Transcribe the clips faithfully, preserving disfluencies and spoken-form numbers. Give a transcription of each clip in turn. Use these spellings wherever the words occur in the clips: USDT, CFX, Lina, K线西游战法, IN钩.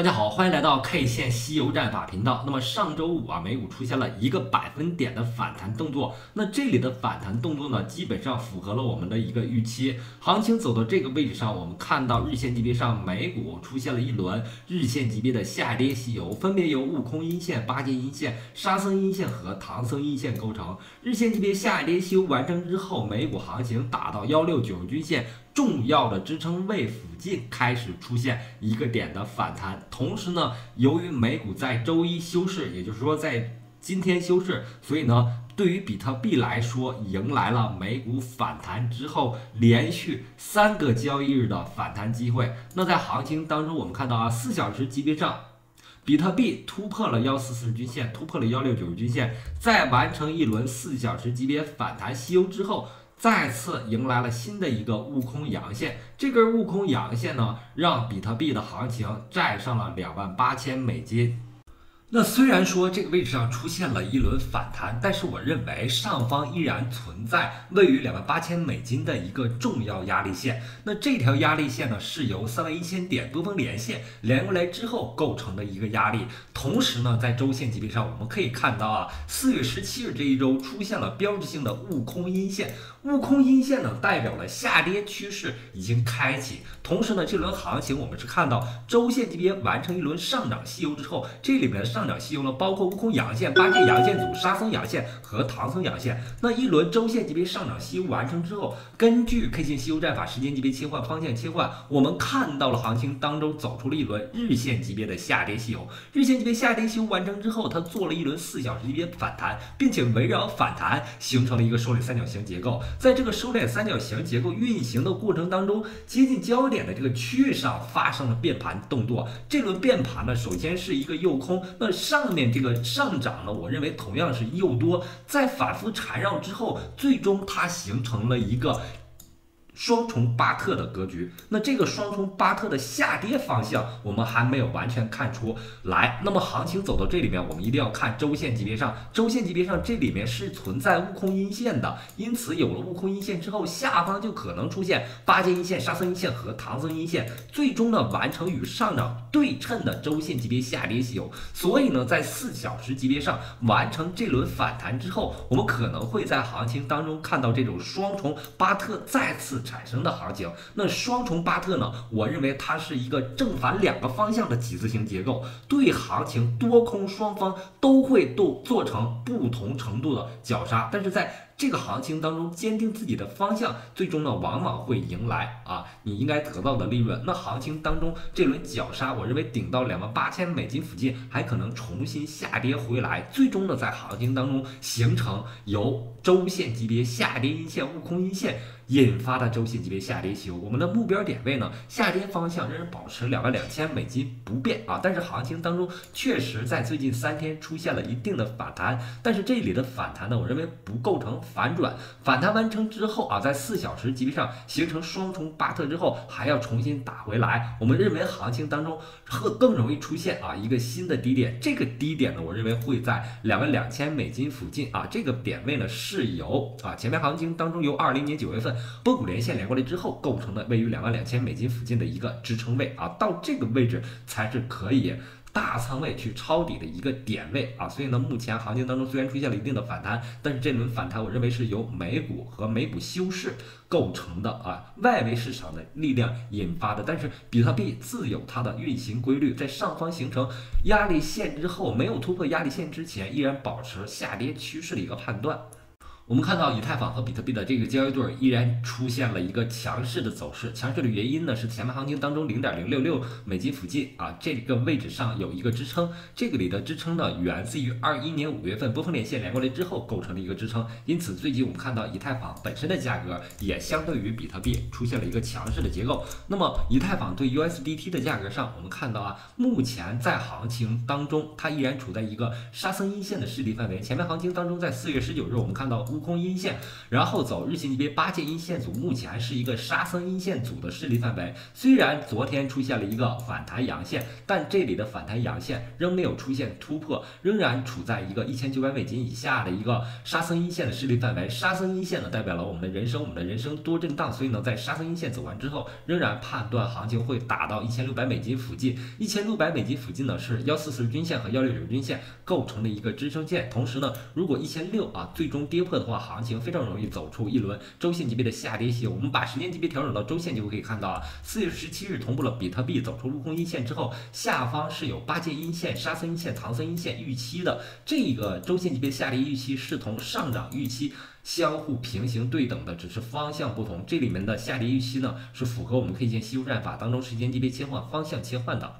大家好，欢迎来到 K 线西游战法频道。那么上周五啊，美股出现了一个百分点的反弹动作。那这里的反弹动作呢，基本上符合了我们的一个预期。行情走到这个位置上，我们看到日线级别上，美股出现了一轮日线级别的下跌西游，分别由悟空阴线、八戒阴线、沙僧阴线和唐僧阴线构成。日线级别下跌西游完成之后，美股行情打到一六九均线。 重要的支撑位附近开始出现一个点的反弹，同时呢，由于美股在周一休市，也就是说在今天休市，所以呢，对于比特币来说，迎来了美股反弹之后连续三个交易日的反弹机会。那在行情当中，我们看到啊，四小时级别上。 比特币突破了一四四零均线，突破了一六九零均线，在完成一轮四小时级别反弹西游之后，再次迎来了新的一个悟空阳线。这根悟空阳线呢，让比特币的行情站上了两万八千美金。 那虽然说这个位置上出现了一轮反弹，但是我认为上方依然存在位于两万八千美金的一个重要压力线。那这条压力线呢，是由三万一千点多方连线连过来之后构成的一个压力。同时呢，在周线级别上，我们可以看到啊，四月十七日这一周出现了标志性的悟空阴线。悟空阴线呢，代表了下跌趋势已经开启。同时呢，这轮行情我们是看到周线级别完成一轮上涨西游之后，这里面上。 上涨西游呢，包括悟空阳线、八戒阳线组、沙僧阳线和唐僧阳线。那一轮周线级别上涨西游完成之后，根据 K 线西游战法时间级别切换、方向切换，我们看到了行情当中走出了一轮日线级别的下跌西游。日线级别下跌西游完成之后，它做了一轮四小时级别反弹，并且围绕反弹形成了一个收敛三角形结构。在这个收敛三角形结构运行的过程当中，接近焦点的这个区域上发生了变盘动作。这轮变盘呢，首先是一个右空，那 上面这个上涨呢，我认为同样是诱多，在反复缠绕之后，最终它形成了一个双重巴特的格局。那这个双重巴特的下跌方向，我们还没有完全看出来。那么行情走到这里面，我们一定要看周线级别上，周线级别上这里面是存在悟空阴线的，因此有了悟空阴线之后，下方就可能出现八戒阴线、沙僧阴线和唐僧阴线，最终呢完成与上涨。 对称的周线级别下跌西游，所以呢，在四小时级别上完成这轮反弹之后，我们可能会在行情当中看到这种双重巴特再次产生的行情。那双重巴特呢，我认为它是一个正反两个方向的几字形结构，对行情多空双方都会都做成不同程度的绞杀，但是在 这个行情当中，坚定自己的方向，最终呢，往往会迎来啊，你应该得到的利润。那行情当中这轮绞杀，我认为顶到两万八千美金附近，还可能重新下跌回来，最终呢，在行情当中形成由周线级别下跌阴线、悟空阴线引发的周线级别下跌西游。我们的目标点位呢，下跌方向仍然保持两万两千美金不变啊，但是行情当中确实在最近三天出现了一定的反弹，但是这里的反弹呢，我认为不构成 反转反弹完成之后啊，在四小时级别上形成双重巴特之后，还要重新打回来。我们认为行情当中更更容易出现啊一个新的低点，这个低点呢，我认为会在两万两千美金附近啊。这个点位呢是由啊前面行情当中由二零年九月份波谷连线连过来之后构成的，位于两万两千美金附近的一个支撑位啊，到这个位置才是可以 大仓位去抄底的一个点位啊，所以呢，目前行情当中虽然出现了一定的反弹，但是这轮反弹我认为是由美股和美股休市构成的啊，外围市场的力量引发的。但是比特币自有它的运行规律，在上方形成压力线之后，没有突破压力线之前，依然保持下跌趋势的一个判断。 我们看到以太坊和比特币的这个交易对依然出现了一个强势的走势，强势的原因呢是前面行情当中 零点零六六 美金附近啊这个位置上有一个支撑，这个里的支撑呢源自于二一年五月份波峰连线连过来之后构成的一个支撑，因此最近我们看到以太坊本身的价格也相对于比特币出现了一个强势的结构。那么以太坊对 U S D T 的价格上，我们看到啊，目前在行情当中它依然处在一个沙僧阴线的势力范围，前面行情当中在四月十九日我们看到足空阴线，然后走日线级别八戒阴线组，目前是一个沙僧阴线组的势力范围。虽然昨天出现了一个反弹阳线，但这里的反弹阳线仍没有出现突破，仍然处在一个一千九百美金以下的一个沙僧阴线的势力范围。沙僧阴线呢，代表了我们的人生，我们的人生多震荡，所以呢，在沙僧阴线走完之后，仍然判断行情会打到一千六百美金附近。一千六百美金附近呢是幺四四均线和幺六九均线构成的一个支撑线。同时呢，如果一千六啊最终跌破的话，行情非常容易走出一轮周线级别的下跌期。我们把时间级别调整到周线就可以看到啊，四月十七日同步了比特币走出陆空阴线之后，下方是有八戒阴线、沙僧阴线、唐僧阴线预期的。这个周线级别下跌预期是同上涨预期相互平行对等的，只是方向不同。这里面的下跌预期呢，是符合我们 K线技术战法当中时间级别切换、方向切换的。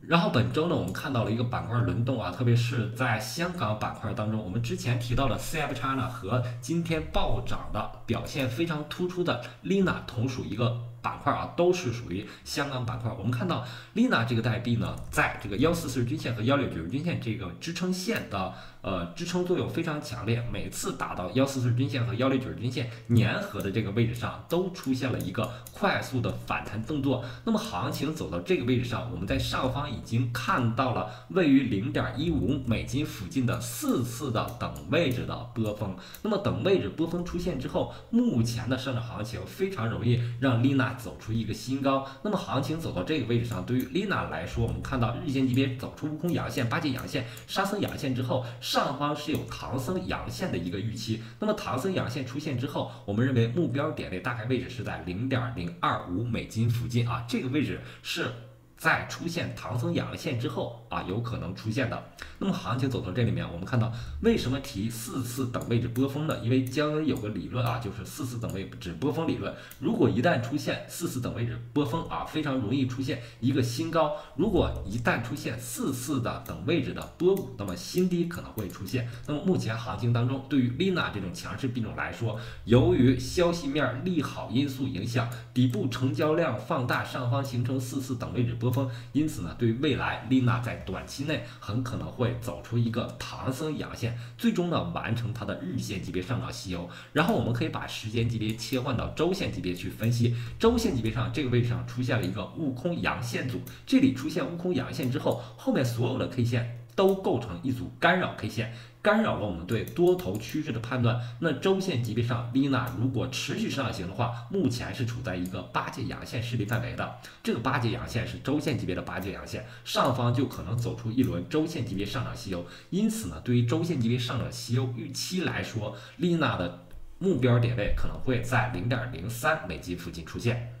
然后本周呢，我们看到了一个板块轮动啊，特别是在香港板块当中，我们之前提到的 C F X 呢和今天暴涨的表现非常突出的 Lina 同属一个板块啊，都是属于香港板块。我们看到 Lina 这个代币呢，在这个一四四零均线和一六九零均线这个支撑线的呃支撑作用非常强烈，每次打到一四四零均线和一六九零均线粘合的这个位置上，都出现了一个快速的反弹动作。那么行情走到这个位置上，我们在上方已经看到了位于 零点一五 美金附近的四次的等位置的波峰。那么等位置波峰出现之后，目前的上涨行情非常容易让 Lina走出一个新高。那么行情走到这个位置上，对于 Lina 来说，我们看到日线级别走出悟空阳线、八戒阳线、沙僧阳线之后，上方是有唐僧阳线的一个预期。那么唐僧阳线出现之后，我们认为目标点位大概位置是在 零点零二五 美金附近啊，这个位置是在出现唐僧阳线之后啊，有可能出现的。那么行情走到这里面，我们看到为什么提四次等位置波峰呢？因为将有个理论啊，就是四次等位置波峰理论。如果一旦出现四次等位置波峰啊，非常容易出现一个新高。如果一旦出现四次的等位置的波谷，那么新低可能会出现。那么目前行情当中，对于 Lina 这种强势品种来说，由于消息面利好因素影响，底部成交量放大，上方形成四次等位置波峰。因此呢，对未来 Lina 在短期内很可能会走出一个唐僧阳线，最终呢完成它的日线级别上涨西游。然后我们可以把时间级别切换到周线级别去分析，周线级别上这个位置上出现了一个悟空阳线组，这里出现悟空阳线之后，后面所有的 K 线都构成一组干扰 K 线。干扰了我们对多头趋势的判断。那周线级别上 Lina 如果持续上行的话，目前是处在一个八戒阳线势力范围的。这个八戒阳线是周线级别的八戒阳线，上方就可能走出一轮周线级别上涨西游。因此呢，对于周线级别上涨西游预期来说， Lina 的目标点位可能会在 零点零三 美金附近出现。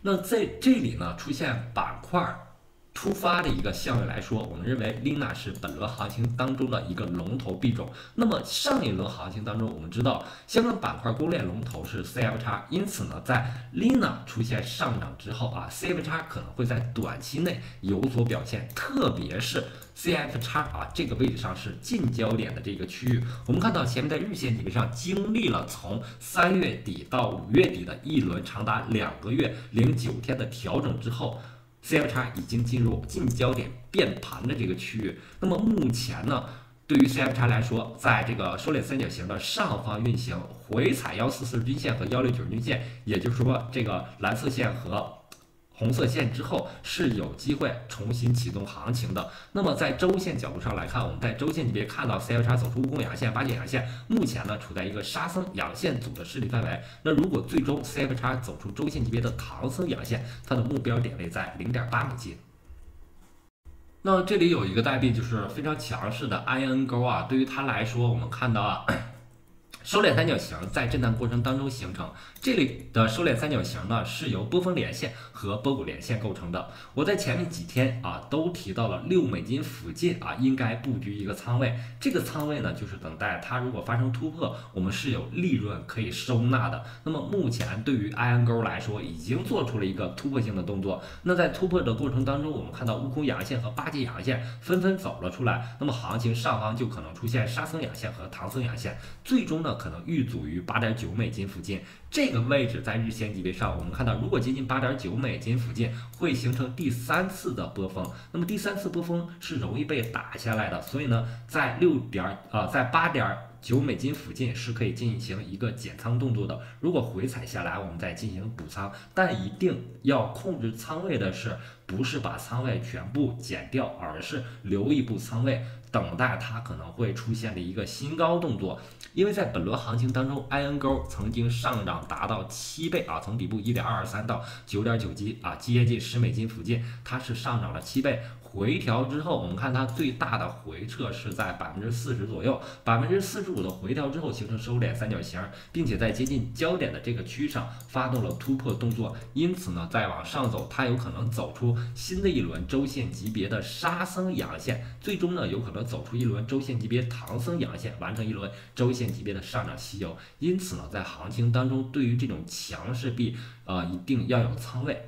那在这里呢，出现板块突发的一个效应来说，我们认为 Lina 是本轮行情当中的一个龙头币种。那么上一轮行情当中，我们知道相关板块公链龙头是 C F X， 因此呢，在 Lina 出现上涨之后啊 ，C F X 可能会在短期内有所表现，特别是 C F X 啊这个位置上是近焦点的这个区域。我们看到前面在日线级别上经历了从三月底到五月底的一轮长达两个月零九天的调整之后。C F X 已经进入近焦点变盘的这个区域。那么目前呢，对于 C F X 来说，在这个收敛三角形的上方运行，回踩一四四零均线和一六九零均线，也就是说这个蓝色线和红色线之后是有机会重新启动行情的。那么在周线角度上来看，我们在周线级别看到 C F X 走出蜈蚣阳线、八戒阳线，目前呢处在一个沙僧阳线组的势力范围。那如果最终 C F X 走出周线级别的唐僧阳线，它的目标点位在 零点八 美金。那这里有一个代币就是非常强势的 I N 勾啊，对于它来说，我们看到啊。收敛三角形在震荡过程当中形成，这里的收敛三角形呢是由波峰连线和波谷连线构成的。我在前面几天啊都提到了六美金附近啊应该布局一个仓位，这个仓位呢就是等待它如果发生突破，我们是有利润可以收纳的。那么目前对于 I N 勾来说，已经做出了一个突破性的动作。那在突破的过程当中，我们看到悟空阳线和八戒阳线纷纷走了出来，那么行情上方就可能出现沙僧阳线和唐僧阳线，最终呢。可能遇阻于 八点九 美金附近，这个位置在日线级别上，我们看到如果接近 八点九 美金附近，会形成第三次的波峰。那么第三次波峰是容易被打下来的，所以呢，在六点啊、呃，在八点九美金附近是可以进行一个减仓动作的。如果回踩下来，我们再进行补仓，但一定要控制仓位的是，不是把仓位全部减掉，而是留一部仓位，等待它可能会出现的一个新高动作。因为在本轮行情当中 ，I N 钩曾经上涨达到七倍啊，从底部 一点二二三 到 九点九七 啊，接近十美金附近，它是上涨了七倍。回调之后，我们看它最大的回撤是在百分之四十左右，百分之四十五的回调之后形成收敛三角形，并且在接近焦点的这个区域上发动了突破动作。因此呢，再往上走，它有可能走出新的一轮周线级别的沙僧阳线，最终呢有可能走出一轮周线级别唐僧阳线，完成一轮周线级别的上涨吸油。因此呢，在行情当中，对于这种强势币，呃，一定要有仓位。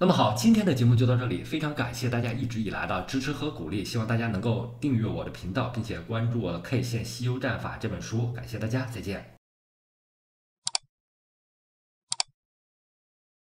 那么好，今天的节目就到这里，非常感谢大家一直以来的支持和鼓励，希望大家能够订阅我的频道，并且关注我的 K 线吸油战法这本书，感谢大家，再见。